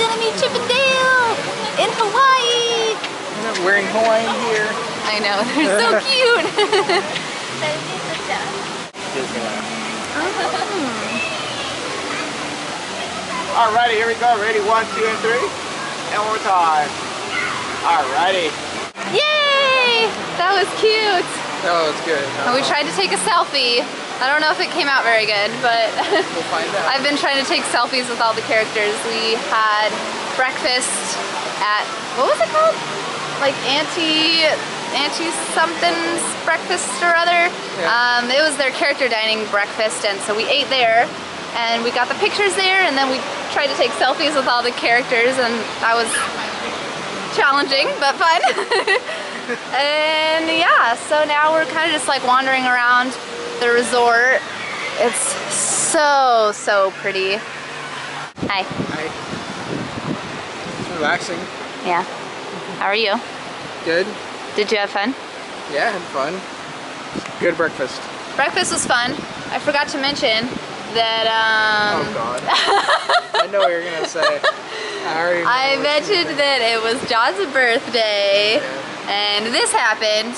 gonna meet Chip and Dale in Hawaii. They're not wearing Hawaiian gear. I know, they're so cute. Disneyland. Oh. Alrighty, here we go. Ready? 1, 2, and 3. And one more time. Alrighty. Yay! That was cute. That was good. Huh? We tried to take a selfie. I don't know if it came out very good, but we'll find out. I've been trying to take selfies with all the characters. We had breakfast at, what was it called? Like Auntie something's breakfast or other. Yeah. It was their character dining breakfast, and so we ate there and we got the pictures there, and then we tried to take selfies with all the characters, and that was challenging but fun. And yeah, so now we're kind of just like wandering around the resort. It's so pretty. Hi. Hi. It's relaxing. Yeah. How are you? Good. Did you have fun? Yeah, I had fun. Good breakfast. Breakfast was fun. I forgot to mention that oh god. I know what you're gonna say. I mentioned that it was John's birthday, yeah. And this happened.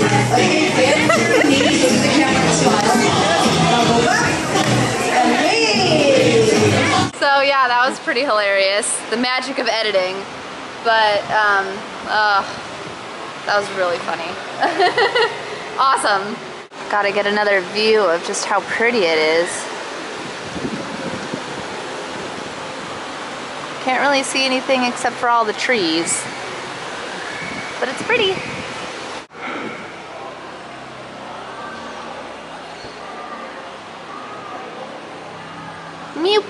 Okay, so yeah, that was pretty hilarious. The magic of editing. But that was really funny. Awesome. Gotta get another view of just how pretty it is. Can't really see anything except for all the trees. But it's pretty. Mew.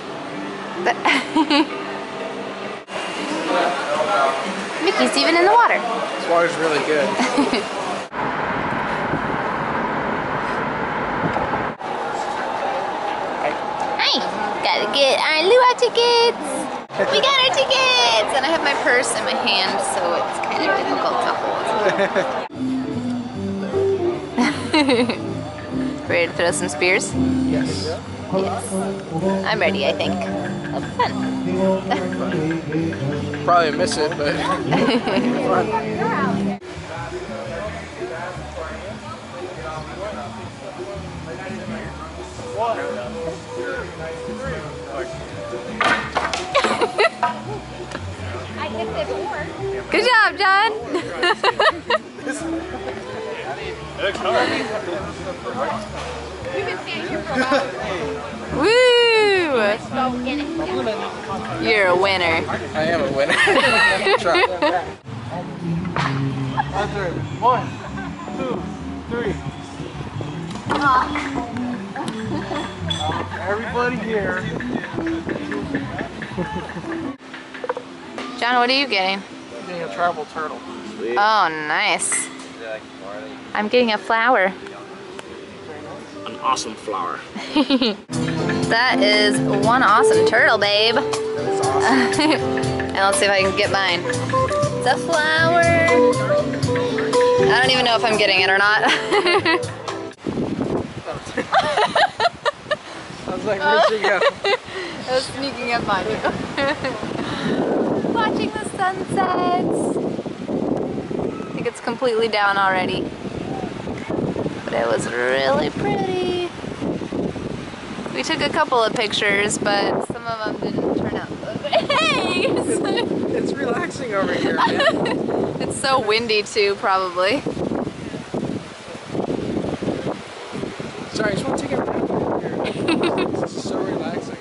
Mickey's even in the water. This water's really good. Hi. Gotta get our luau tickets. We got our tickets. And I have my purse in my hand, so it's kind of difficult to hold. Ready to throw some spears? Yes. Yes. I'm ready, I think. That'll be fun. Probably miss it, but I hit it more. Good job, John! We've been standing here for a while. Woo! You're a winner. I am a winner. Try. 1, 2, 3. Everybody here. John, what are you getting? I'm getting a tribal turtle. Sweet. Oh, nice. I'm getting a flower. An awesome flower. That is one awesome turtle, babe. That is awesome. And let's see if I can get mine. It's a flower. I don't even know if I'm getting it or not. I was like, where'd she go? I was sneaking up on you. Watching the sunsets. I think it's completely down already. It was really pretty. We took a couple of pictures, but some of them didn't turn out good. Hey! It's relaxing over here, man. It's so windy too, probably. Sorry, I just want to take a nap over here. This is so relaxing.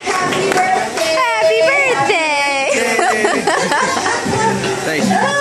Happy birthday! Happy birthday! Thank you.